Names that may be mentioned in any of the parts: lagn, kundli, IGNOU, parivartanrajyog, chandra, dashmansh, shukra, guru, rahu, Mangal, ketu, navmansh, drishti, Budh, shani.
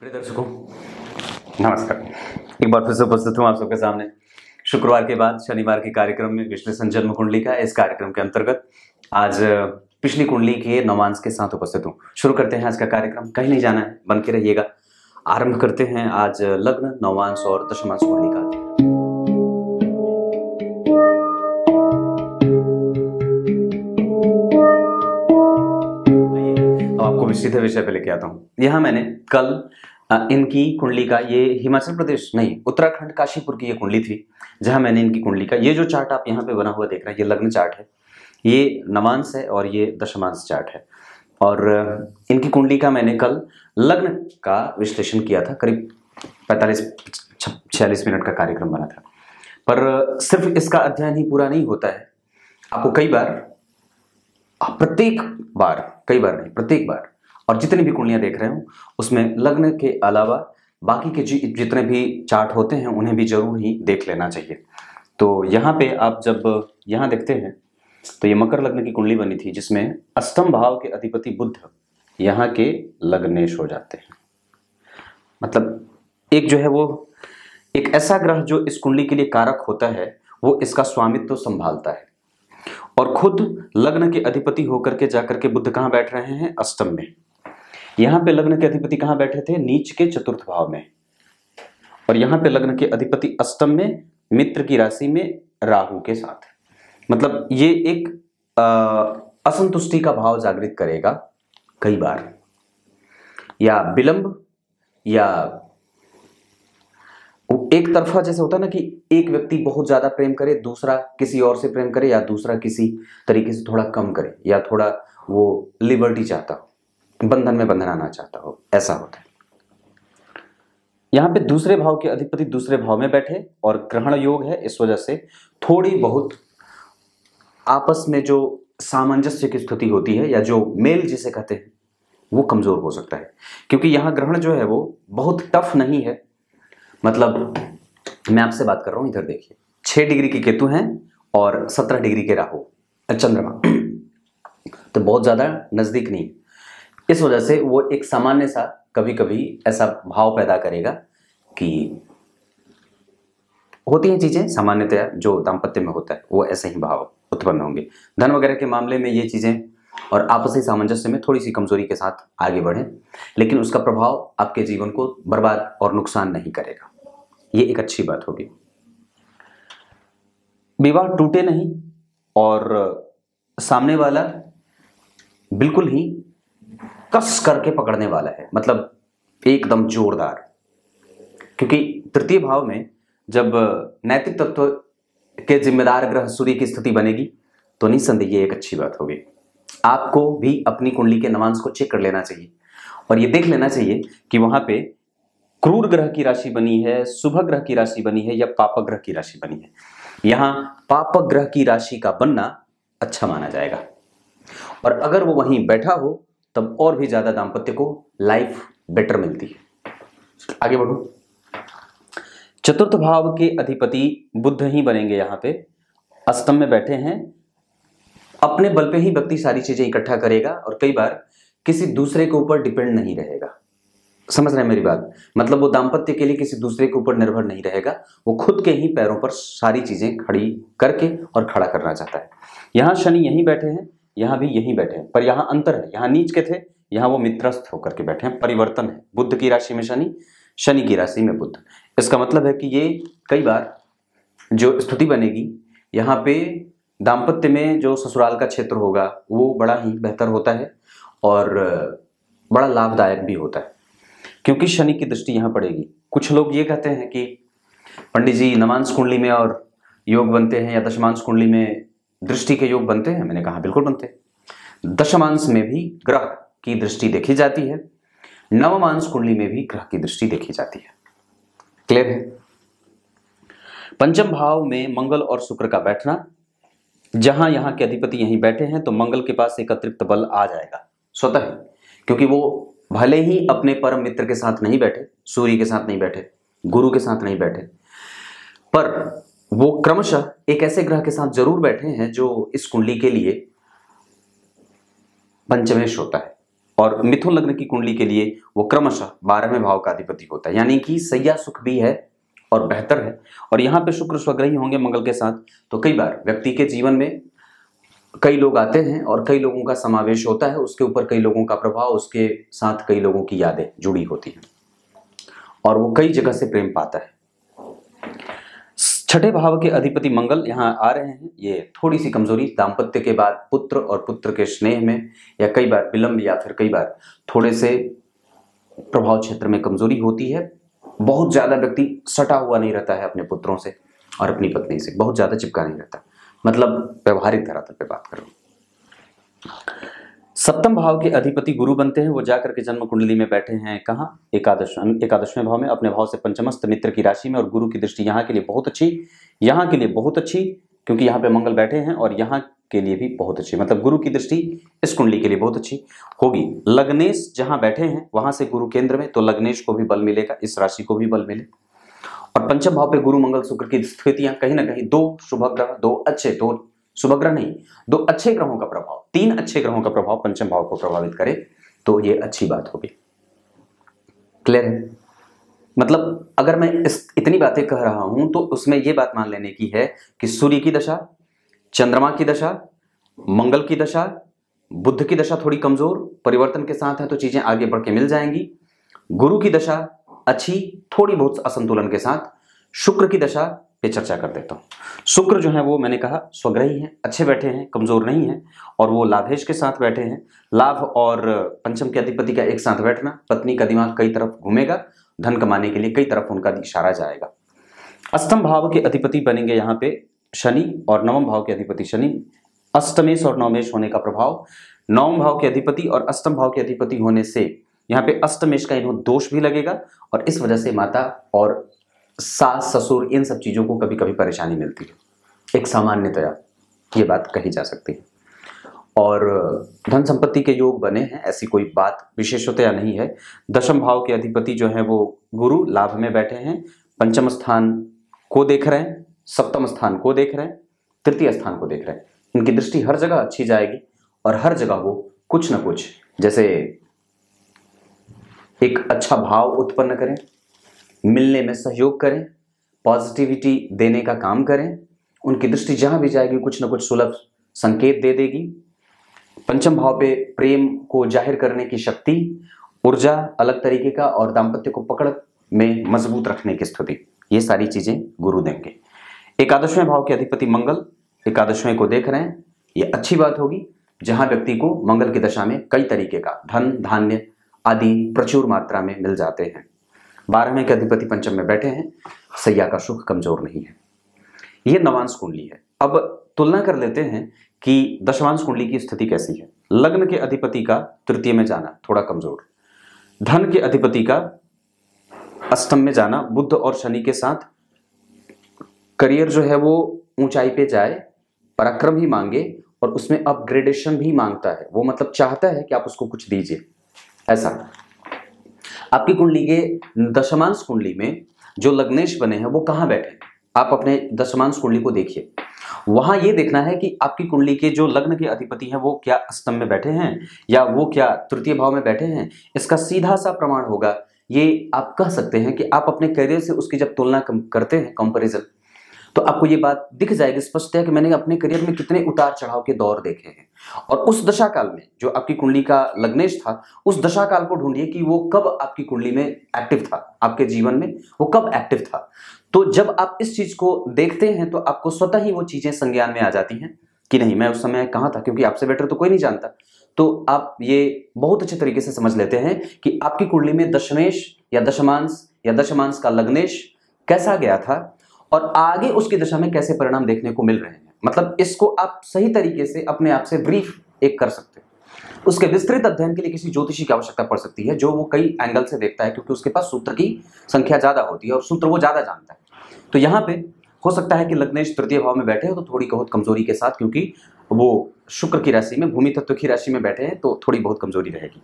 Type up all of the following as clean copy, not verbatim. प्रिय दर्शकों नमस्कार, एक बार फिर से उपस्थित हूँ आप सबके सामने। शुक्रवार के बाद शनिवार के कार्यक्रम में विश्लेषण जन्म कुंडली का, इस कार्यक्रम के अंतर्गत आज पिछली कुंडली के नवमांश के साथ उपस्थित हूँ। शुरू करते हैं आज का कार्यक्रम, कहीं नहीं जाना है, बन के रहिएगा। आरंभ करते हैं आज लग्न, नवमांश और दशमांश कुंडली का। सीधे विषय पे लेके आता हूँ। यहाँ मैंने कल इनकी कुंडली का, ये हिमाचल प्रदेश नहीं, उत्तराखंड काशीपुर की ये कुंडली थी, जहाँ मैंने इनकी कुंडली का ये जो चार्ट आप यहाँ पे बना हुआ देख रहे हैं, ये लग्न चार्ट है, ये नवांश है और ये दशमांश चार्ट है। और इनकी कुंडली का मैंने कल लग्न का विश्लेषण किया था, करीब 45-46 मिनट का कार्यक्रम बना था। पर सिर्फ इसका अध्ययन ही पूरा नहीं होता है, आपको प्रत्येक बार और जितनी भी कुंडलियां देख रहे हो उसमें लग्न के अलावा बाकी के जितने भी चार्ट होते हैं उन्हें भी जरूर ही देख लेना चाहिए। तो यहाँ पे आप जब यहाँ देखते हैं तो ये मकर लग्न की कुंडली बनी थी, जिसमें अष्टम भाव के अधिपति बुध यहाँ के लग्नेश हो जाते हैं। मतलब एक जो है वो एक ऐसा ग्रह जो इस कुंडली के लिए कारक होता है, वो इसका स्वामित्व तो संभालता है और खुद लग्न के अधिपति होकर के जाकर के बुध कहाँ बैठ रहे हैं? अष्टम में। यहाँ पे लग्न के अधिपति कहाँ बैठे थे? नीच के चतुर्थ भाव में। और यहाँ पे लग्न के अधिपति अष्टम में, मित्र की राशि में, राहु के साथ। मतलब ये एक असंतुष्टि का भाव जागृत करेगा कई बार, या विलंब, या एक तरफा, जैसे होता है ना कि एक व्यक्ति बहुत ज्यादा प्रेम करे, दूसरा किसी और से प्रेम करे, या दूसरा किसी तरीके से थोड़ा कम करे, या थोड़ा वो लिबर्टी चाहता हो, बंधन में बंधन आना चाहता हो, ऐसा होता है। यहाँ पे दूसरे भाव के अधिपति दूसरे भाव में बैठे और ग्रहण योग है, इस वजह से थोड़ी बहुत आपस में जो सामंजस्य की स्थिति होती है या जो मेल जिसे कहते हैं वो कमजोर हो सकता है, क्योंकि यहाँ ग्रहण जो है वो बहुत टफ नहीं है। मतलब मैं आपसे बात कर रहा हूं, इधर देखिए, 6 डिग्री के केतु हैं और 17 डिग्री के राहु चंद्रमा, तो बहुत ज्यादा नजदीक नहीं, इस वजह से वो एक सामान्य सा कभी कभी ऐसा भाव पैदा करेगा कि होती हैं चीजें सामान्यतया जो दाम्पत्य में होता है, वो ऐसे ही भाव उत्पन्न होंगे। धन वगैरह के मामले में ये चीजें और आपसी सामंजस्य में थोड़ी सी कमजोरी के साथ आगे बढ़े, लेकिन उसका प्रभाव आपके जीवन को बर्बाद और नुकसान नहीं करेगा, ये एक अच्छी बात होगी। विवाह टूटे नहीं और सामने वाला बिल्कुल ही कस करके पकड़ने वाला है, मतलब एकदम जोरदार, क्योंकि तृतीय भाव में जब नैतिक तत्व के जिम्मेदार ग्रह सूर्य की स्थिति बनेगी तो निसंदेह ये एक अच्छी बात होगी। आपको भी अपनी कुंडली के नवांश को चेक कर लेना चाहिए और ये देख लेना चाहिए कि वहां पे क्रूर ग्रह की राशि बनी है, शुभ ग्रह की राशि बनी है, या पाप ग्रह की राशि बनी है। यहाँ पाप ग्रह की राशि का बनना अच्छा माना जाएगा और अगर वो वहीं बैठा हो तब और भी ज्यादा दाम्पत्य को लाइफ बेटर मिलती है। आगे बढ़ो, चतुर्थ भाव के अधिपति बुध ही बनेंगे, यहाँ पे अष्टम में बैठे हैं, अपने बल पे ही व्यक्ति सारी चीजें इकट्ठा करेगा और कई बार किसी दूसरे के ऊपर डिपेंड नहीं रहेगा। समझ रहे हैं मेरी बात? मतलब वो दाम्पत्य के लिए किसी दूसरे के ऊपर निर्भर नहीं रहेगा, वो खुद के ही पैरों पर सारी चीजें खड़ी करके और खड़ा करना चाहता है। यहाँ शनि यहीं बैठे हैं, यहाँ भी यहीं बैठे हैं, पर यहाँ अंतर है, यहाँ नीच के थे, यहाँ वो मित्रस्थ होकर के बैठे हैं, परिवर्तन है। बुध की राशि में शनि, शनि की राशि में बुध, इसका मतलब है कि ये कई बार जो स्थिति बनेगी यहाँ पे दाम्पत्य में, जो ससुराल का क्षेत्र होगा वो बड़ा ही बेहतर होता है और बड़ा लाभदायक भी होता है, क्योंकि शनि की दृष्टि यहाँ पड़ेगी। कुछ लोग ये कहते हैं कि पंडित जी नवांश कुंडली में और योग बनते हैं या दशमांश कुंडली में दृष्टि के योग बनते हैं, मैंने कहा बिल्कुल बनते हैं। दशमांश में भी ग्रह की दृष्टि देखी जाती है, नवमांश कुंडली में भी ग्रह की दृष्टि देखी जाती है, क्लियर है। पंचम भाव में मंगल और शुक्र का बैठना, जहां यहाँ के अधिपति यहीं बैठे हैं तो मंगल के पास एक अतिरिक्त बल आ जाएगा स्वतः, क्योंकि वो भले ही अपने परम मित्र के साथ नहीं बैठे, सूर्य के साथ नहीं बैठे, गुरु के साथ नहीं बैठे, पर वो क्रमशः एक ऐसे ग्रह के साथ जरूर बैठे हैं जो इस कुंडली के लिए पंचमेश होता है, और मिथुन लग्न की कुंडली के लिए वो क्रमशः 12वें भाव का अधिपति होता है, यानी कि सैया सुख भी है और बेहतर है। और यहाँ पे शुक्र स्वग्रही होंगे मंगल के साथ, तो कई बार व्यक्ति के जीवन में कई लोग आते हैं और कई लोगों का समावेश होता है, उसके ऊपर कई लोगों का प्रभाव, उसके साथ कई लोगों की यादें जुड़ी होती हैं और वो कई जगह से प्रेम पाता है। छठे भाव के अधिपति मंगल यहाँ आ रहे हैं, ये थोड़ी सी कमजोरी दाम्पत्य के बाद पुत्र और पुत्र के स्नेह में, या कई बार विलंब, या फिर कई बार थोड़े से प्रभाव क्षेत्र में कमजोरी होती है। बहुत ज्यादा व्यक्ति सटा हुआ नहीं रहता है अपने पुत्रों से और अपनी पत्नी से, बहुत ज्यादा चिपका नहीं रहता, मतलब व्यवहारिक धरातल पे बात कर रहा हूं। सप्तम भाव के अधिपति गुरु बनते हैं, वो जाकर के जन्म कुंडली में बैठे हैं कहाँ, एकादशवें भाव में, अपने भाव से पंचमस्त मित्र की राशि में। और गुरु की दृष्टि यहाँ के लिए बहुत अच्छी, यहाँ के लिए बहुत अच्छी, क्योंकि यहाँ पे मंगल बैठे हैं, और यहाँ के लिए भी बहुत अच्छी, मतलब गुरु की दृष्टि इस कुंडली के लिए बहुत अच्छी होगी। लग्नेश जहाँ बैठे हैं वहां से गुरु केंद्र में, तो लग्नेश को भी बल मिलेगा, इस राशि को भी बल मिलेगा। और पंचम भाव पे गुरु मंगल शुक्र की स्थितियां कहीं ना कहीं दो अच्छे ग्रहों का प्रभाव, 3 अच्छे ग्रहों का प्रभाव पंचम भाव को प्रभावित करे, तो ये अच्छी बात होगी। क्लियर है? मतलब अगर मैं इतनी बातें कह रहा हूं तो उसमें ये बात मान लेने की है कि सूर्य की दशा, चंद्रमा की दशा, मंगल की दशा, बुध की दशा थोड़ी कमजोर, परिवर्तन के साथ है, तो चीजें आगे बढ़ के मिल जाएंगी। गुरु की दशा अच्छी, थोड़ी बहुत असंतुलन के साथ। शुक्र की दशा पे चर्चा कर देता हूँ। शुक्र जो है वो मैंने कहा स्वग्रही हैं, अच्छे बैठे हैं, कमजोर नहीं है, और वो लाभेश के साथ बैठे हैं। लाभ और पंचम के अधिपति का एक साथ बैठना, पत्नी का दिमाग कई तरफ घूमेगा, धन कमाने के लिए कई तरफ उनका इशारा जाएगा। अष्टम भाव के अधिपति बनेंगे यहाँ पे शनि, और नवम भाव के अधिपति शनि। अष्टमेश और नवमेश होने का प्रभाव, नवम भाव के अधिपति और अष्टम भाव के अधिपति होने से यहाँ पे अष्टमेश का इन्हों दोष भी लगेगा, और इस वजह से माता और सास ससुर इन सब चीजों को कभी कभी परेशानी मिलती है, एक सामान्यतया ये बात कही जा सकती है। और धन संपत्ति के योग बने हैं, ऐसी कोई बात विशेषतया नहीं है। दशम भाव के अधिपति जो है वो गुरु लाभ में बैठे हैं, पंचम स्थान को देख रहे हैं, सप्तम स्थान को देख रहे हैं, तृतीय स्थान को देख रहे हैं। इनकी दृष्टि हर जगह अच्छी जाएगी और हर जगह वो कुछ ना कुछ जैसे एक अच्छा भाव उत्पन्न करें, मिलने में सहयोग करें, पॉजिटिविटी देने का काम करें। उनकी दृष्टि जहां भी जाएगी कुछ ना कुछ सुलभ संकेत दे देगी। पंचम भाव पे प्रेम को जाहिर करने की शक्ति, ऊर्जा अलग तरीके का, और दाम्पत्य को पकड़ में मजबूत रखने की स्थिति, ये सारी चीजें गुरु देंगे। एकादशवें भाव के अधिपति मंगल एकादशवें को देख रहे हैं, ये अच्छी बात होगी। जहां व्यक्ति को मंगल की दशा में कई तरीके का धन धान्य आदि प्रचुर मात्रा में मिल जाते हैं। 12वें के अधिपति पंचम में बैठे हैं, सैया का सुख कमजोर नहीं है। ये नवांश कुंडली है। अब तुलना कर लेते हैं कि दशमांश कुंडली की स्थिति कैसी है। लग्न के अधिपति का तृतीय में जाना थोड़ा कमजोर, धन के अधिपति का अष्टम में जाना बुध और शनि के साथ, करियर जो है वो ऊंचाई पे जाए, पराक्रम ही मांगे, और उसमें अपग्रेडेशन भी मांगता है वो, मतलब चाहता है कि आप उसको कुछ दीजिए। ऐसा आपकी कुंडली के दशमांश कुंडली में जो लग्नेश बने हैं वो कहाँ बैठे हैं, आप अपने दशमांश कुंडली को देखिए। वहां ये देखना है कि आपकी कुंडली के जो लग्न के अधिपति हैं वो क्या अष्टम में बैठे हैं या वो क्या तृतीय भाव में बैठे हैं। इसका सीधा सा प्रमाण होगा, ये आप कह सकते हैं कि आप अपने करियर से उसकी जब तुलना करते हैं, कंपेरिजन, तो आपको ये बात दिख जाएगी स्पष्टतया कि मैंने अपने करियर में कितने उतार चढ़ाव के दौर देखे हैं। और उस दशा काल में जो आपकी कुंडली का लग्नेश था, उस दशा काल को ढूंढिए कि वो कब आपकी कुंडली में एक्टिव था, आपके जीवन में वो कब एक्टिव था। तो जब आप इस चीज को देखते हैं तो आपको स्वतः ही वो चीजें संज्ञान में आ जाती हैं कि नहीं, मैं उस समय कहाँ था, क्योंकि आपसे बेटर तो कोई नहीं जानता। तो आप ये बहुत अच्छे तरीके से समझ लेते हैं कि आपकी कुंडली में दशमेश या दशमांश का लग्नेश कैसा गया था और आगे उसकी दशा में कैसे परिणाम देखने को मिल रहे हैं। मतलब इसको आप सही तरीके से अपने आप से ब्रीफ एक कर सकते हैं। उसके विस्तृत अध्ययन के लिए किसी ज्योतिषी की आवश्यकता पड़ सकती है, जो वो कई एंगल से देखता है, क्योंकि उसके पास सूत्र की संख्या ज्यादा होती है और सूत्र वो ज्यादा जानता है। तो यहाँ पे हो सकता है कि लग्नेश तृतीय भाव में बैठे हो तो थोड़ी बहुत कमजोरी के साथ, क्योंकि वो शुक्र की राशि में, भूमि तत्व की राशि में बैठे हैं, तो थोड़ी बहुत कमजोरी रहेगी।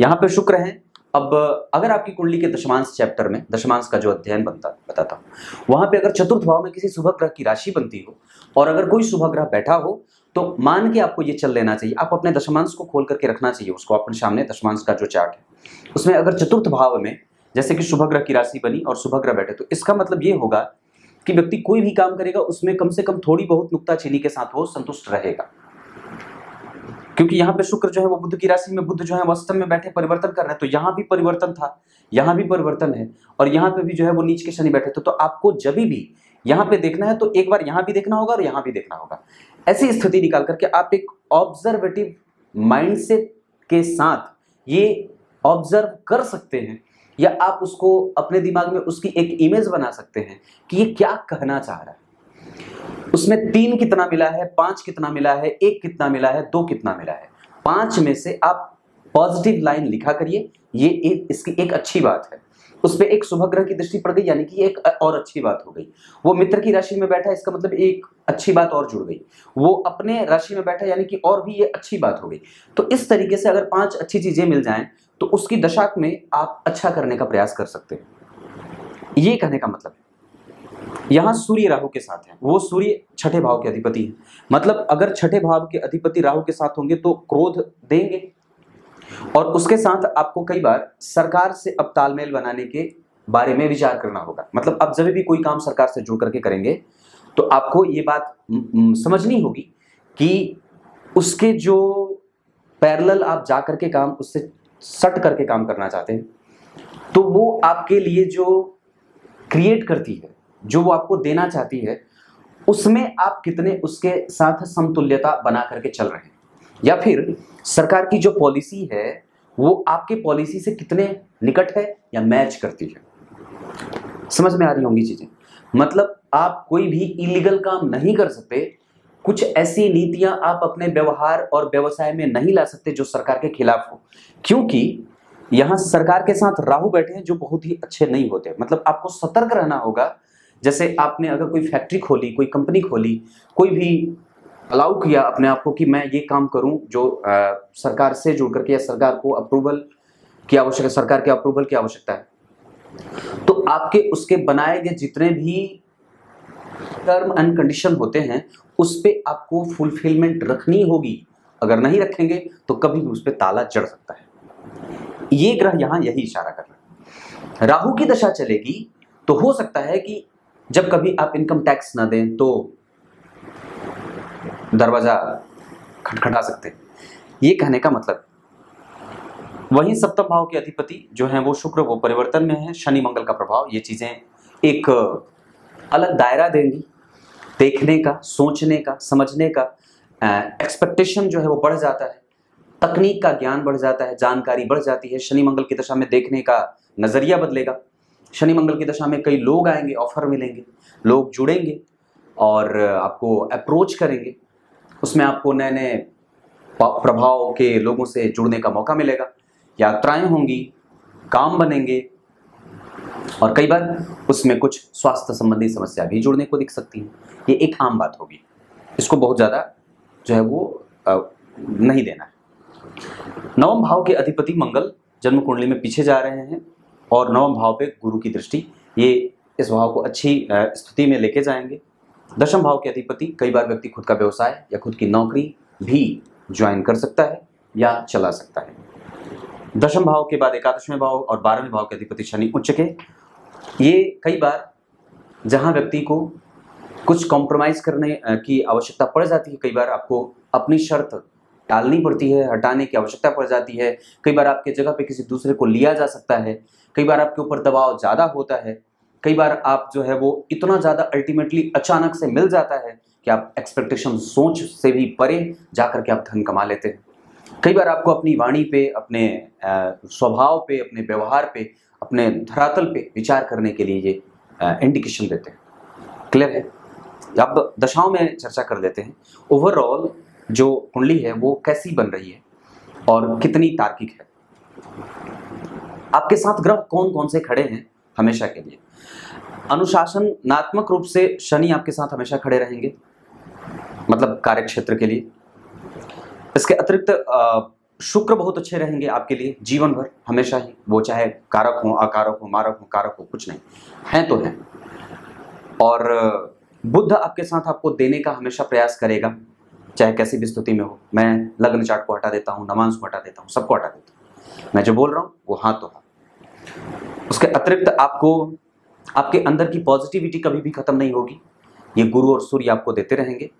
यहाँ पे शुक्र है। अब अगर आपकी कुंडली के दशमांश चैप्टर में, दशमांश का जो अध्ययन बनता बताता हूँ, वहां पे अगर चतुर्थ भाव में किसी शुभ ग्रह की राशि बनती हो और अगर कोई शुभ ग्रह बैठा हो तो मान के आपको ये चल लेना चाहिए। आपको अपने दशमांश को खोल करके रखना चाहिए, उसको अपने सामने दशमांश का जो चार्ट है उसमें। अगर चतुर्थ भाव में जैसे कि शुभ ग्रह की राशि बनी और शुभ ग्रह बैठे, तो इसका मतलब ये होगा कि व्यक्ति कोई भी काम करेगा उसमें कम से कम थोड़ी बहुत नुक्ताचीनी के साथ वो संतुष्ट रहेगा, क्योंकि यहाँ पे शुक्र जो है वो बुध की राशि में, बुध जो है अष्टम में बैठे परिवर्तन कर रहे हैं, तो यहाँ भी परिवर्तन था, यहाँ भी परिवर्तन है, और यहाँ पे भी जो है वो नीच के शनि बैठे। तो आपको जब भी यहाँ पे देखना है तो एक बार यहाँ भी देखना होगा और यहाँ भी देखना होगा। ऐसी स्थिति निकाल करके आप एक ऑब्जर्वेटिव माइंडसेट के साथ ये ऑब्जर्व कर सकते हैं, या आप उसको अपने दिमाग में उसकी एक इमेज बना सकते हैं कि ये क्या कहना चाह रहा है। उसमें 3 कितना मिला है, 5 कितना मिला है, 1 कितना मिला है, 2 कितना मिला है। 5 में से आप पॉजिटिव लाइन लिखा करिए, ये इसकी एक अच्छी बात है। उस पर एक शुभ ग्रह की दृष्टि पड़ गई, यानी कि एक और अच्छी बात हो गई। वो मित्र की राशि में बैठा, इसका मतलब एक अच्छी बात और जुड़ गई। वो अपने राशि में बैठा, यानी कि और भी ये अच्छी बात हो गई। तो इस तरीके से अगर 5 अच्छी चीजें मिल जाएं तो उसकी दशा में आप अच्छा करने का प्रयास कर सकते हैं, ये कहने का मतलब है। यहाँ सूर्य राहु के साथ है, वो सूर्य छठे भाव के अधिपति है, मतलब अगर छठे भाव के अधिपति राहु के साथ होंगे तो क्रोध देंगे, और उसके साथ आपको कई बार सरकार से अब तालमेल बनाने के बारे में विचार करना होगा। मतलब आप जब भी कोई काम सरकार से जुड़ करके करेंगे तो आपको ये बात समझनी होगी कि उसके जो पैरेलल आप जा करके काम, उससे सट करके काम करना चाहते हैं, तो वो आपके लिए जो क्रिएट करती है, जो वो आपको देना चाहती है, उसमें आप कितने उसके साथ समतुल्यता बना करके चल रहे हैं, या फिर सरकार की जो पॉलिसी है वो आपके पॉलिसी से कितने निकट है या मैच करती है। समझ में आ रही होंगी चीजें। मतलब आप कोई भी इलीगल काम नहीं कर सकते, कुछ ऐसी नीतियां आप अपने व्यवहार और व्यवसाय में नहीं ला सकते जो सरकार के खिलाफ हो, क्योंकि यहाँ सरकार के साथ राहु बैठे हैं जो बहुत ही अच्छे नहीं होते। मतलब आपको सतर्क रहना होगा। जैसे आपने अगर कोई फैक्ट्री खोली, कोई कंपनी खोली, कोई भी अलाउ किया अपने आप को कि मैं ये काम करूं जो सरकार से जुड़ करके या सरकार को अप्रूवल की आवश्यकता, सरकार के अप्रूवल की आवश्यकता है, तो आपके उसके बनाए गए जितने भी टर्म एंड कंडीशन होते हैं उस पर आपको फुलफिलमेंट रखनी होगी। अगर नहीं रखेंगे तो कभी भी उस पर ताला चढ़ सकता है। ये ग्रह यहाँ यही इशारा कर रहा है। राहु की दशा चलेगी तो हो सकता है कि जब कभी आप इनकम टैक्स ना दें तो दरवाजा खटखटा सकते हैं, ये कहने का मतलब। वहीं सप्तम भाव के अधिपति जो हैं वो शुक्र, वो परिवर्तन में है, शनि मंगल का प्रभाव, ये चीजें एक अलग दायरा देंगी देखने का, सोचने का, समझने का। एक्सपेक्टेशन जो है वो बढ़ जाता है, तकनीक का ज्ञान बढ़ जाता है, जानकारी बढ़ जाती है। शनि मंगल की दशा में देखने का नजरिया बदलेगा। शनि मंगल की दशा में कई लोग आएंगे, ऑफर मिलेंगे, लोग जुड़ेंगे और आपको अप्रोच करेंगे। उसमें आपको नए नए प्रभाव के लोगों से जुड़ने का मौका मिलेगा, यात्राएं होंगी, काम बनेंगे, और कई बार उसमें कुछ स्वास्थ्य संबंधी समस्या भी जुड़ने को दिख सकती है। ये एक आम बात होगी, इसको बहुत ज़्यादा जो है वो नहीं देना है। नवम भाव के अधिपति मंगल जन्म कुंडली में पीछे जा रहे हैं, और नवम भाव पे गुरु की दृष्टि, ये इस भाव को अच्छी स्थिति में लेके जाएंगे। दशम भाव के अधिपति, कई बार व्यक्ति खुद का व्यवसाय या खुद की नौकरी भी ज्वाइन कर सकता है या चला सकता है। दशम भाव के बाद 11वें भाव और 12वें भाव के अधिपति शनि उच्च के, ये कई बार जहां व्यक्ति को कुछ कॉम्प्रोमाइज़ करने की आवश्यकता पड़ जाती है, कई बार आपको अपनी शर्त टालनी पड़ती है, हटाने की आवश्यकता पड़ जाती है, कई बार आपके जगह पे किसी दूसरे को लिया जा सकता है, कई बार आपके ऊपर दबाव ज़्यादा होता है, कई बार आप जो है वो इतना ज़्यादा अल्टीमेटली अचानक से मिल जाता है कि आप एक्सपेक्टेशन, सोच से भी परे जा करके आप धन कमा लेते हैं। कई बार आपको अपनी वाणी पे, अपने स्वभाव पे, अपने व्यवहार पे, अपने धरातल पे विचार करने के लिए ये इंडिकेशन देते हैं। क्लियर है? अब दशाओं में चर्चा कर लेते हैं। ओवरऑल जो कुंडली है वो कैसी बन रही है और कितनी तार्किक है, आपके साथ ग्रह कौन कौन से खड़े हैं हमेशा के लिए। अनुशासनात्मक रूप से शनि आपके साथ हमेशा खड़े रहेंगे, मतलब कार्य क्षेत्र के लिए। इसके अतिरिक्त शुक्र बहुत अच्छे रहेंगे आपके लिए जीवन भर, हमेशा ही, वो चाहे कारक हो, अकारक हो, मारक हो, कारक हो, कुछ नहीं है तो है। और बुध आपके साथ आपको देने का हमेशा प्रयास करेगा, चाहे कैसी भी स्थिति में हो। मैं लग्न चार्ट को हटा देता हूँ, नवमांश को हटा देता हूँ, सबको हटा देता हूँ। मैं जो बोल रहा हूँ वो हाँ तो हाँ। उसके अतिरिक्त आपको आपके अंदर की पॉजिटिविटी कभी भी खत्म नहीं होगी। ये गुरु और सूर्य आपको देते रहेंगे।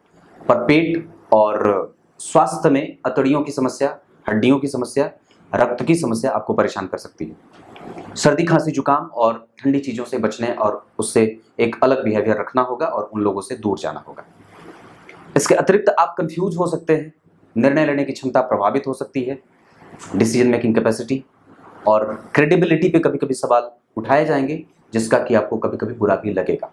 पर पेट और स्वास्थ्य में अतड़ियों की समस्या, हड्डियों की समस्या, रक्त की समस्या आपको परेशान कर सकती है। सर्दी खांसी जुकाम और ठंडी चीज़ों से बचने और उससे एक अलग बिहेवियर रखना होगा और उन लोगों से दूर जाना होगा। इसके अतिरिक्त आप कंफ्यूज हो सकते हैं, निर्णय लेने की क्षमता प्रभावित हो सकती है, डिसीजन मेकिंग कैपेसिटी और क्रेडिबिलिटी पे कभी कभी सवाल उठाए जाएंगे, जिसका कि आपको कभी कभी बुरा भी लगेगा।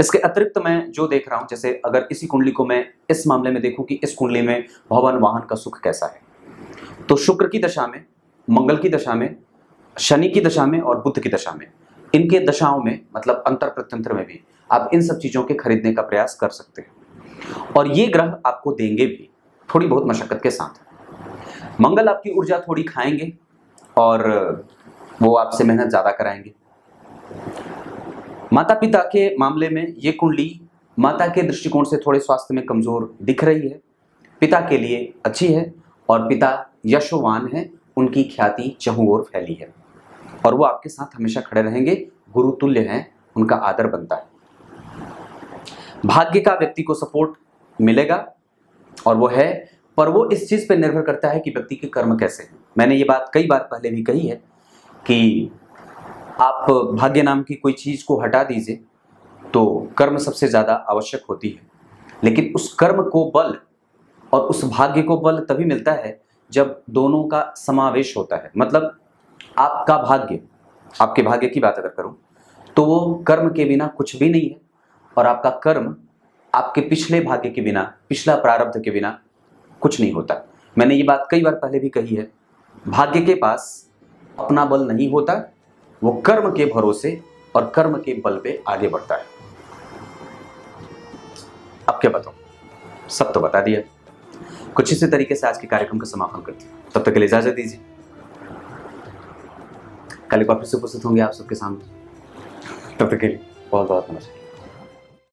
इसके अतिरिक्त मैं जो देख रहा हूँ, जैसे अगर इसी कुंडली को मैं इस मामले में देखूँ कि इस कुंडली में भवन वाहन का सुख कैसा है, तो शुक्र की दशा में, मंगल की दशा में, शनि की दशा में और बुध की दशा में, इनके दशाओं में मतलब अंतर प्रत्यंतर में भी आप इन सब चीज़ों के खरीदने का प्रयास कर सकते हैं। और ये ग्रह आपको देंगे भी थोड़ी बहुत मशक्कत के साथ। मंगल आपकी ऊर्जा थोड़ी खाएंगे और वो आपसे मेहनत ज़्यादा कराएंगे। माता पिता के मामले में ये कुंडली माता के दृष्टिकोण से थोड़े स्वास्थ्य में कमज़ोर दिख रही है, पिता के लिए अच्छी है और पिता यशोवान है, उनकी ख्याति चहुं ओर फैली है और वो आपके साथ हमेशा खड़े रहेंगे, गुरुतुल्य हैं, उनका आदर बनता है। भाग्य का व्यक्ति को सपोर्ट मिलेगा और वो है, पर वो इस चीज़ पर निर्भर करता है कि व्यक्ति के कर्म कैसे हैं। मैंने ये बात कई बार पहले भी कही है कि आप भाग्य नाम की कोई चीज़ को हटा दीजिए तो कर्म सबसे ज़्यादा आवश्यक होती है, लेकिन उस कर्म को बल और उस भाग्य को बल तभी मिलता है जब दोनों का समावेश होता है। मतलब आपका भाग्य, आपके भाग्य की बात अगर करूं तो वो कर्म के बिना कुछ भी नहीं है और आपका कर्म आपके पिछले भाग्य के बिना, पिछला प्रारब्ध के बिना कुछ नहीं होता। मैंने ये बात कई बार पहले भी कही है, भाग्य के पास अपना बल नहीं होता, वो कर्म के भरोसे और कर्म के बल पे आगे बढ़ता है। अब क्या बताऊं, सब तो बता दिया। कुछ इसी तरीके से आज के कार्यक्रम का समापन करते हैं। तब तक के लिए इजाजत दीजिए, कल एक बार फिर से उपस्थित होंगे आप सबके सामने। तब तक के लिए बहुत बहुत नमस्कार।